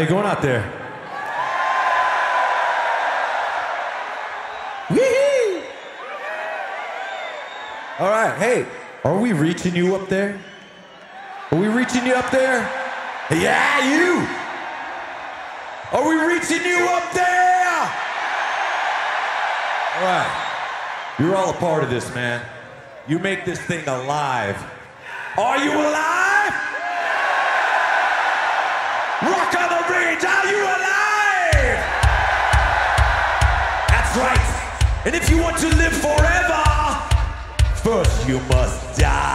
How you going out there? Wee-hee! All right, hey, are we reaching you up there? Are we reaching you up there? Yeah, you! Are we reaching you up there? All right, you're all a part of this, man. You make this thing alive. Are you alive? Rock on the range, are you alive? That's right. And if you want to live forever, first you must die.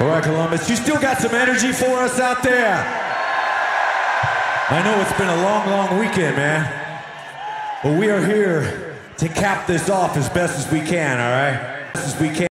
All right, Columbus, you still got some energy for us out there. I know it's been a long, long weekend, man. But we are here to cap this off as best as we can, all right? As best as we can.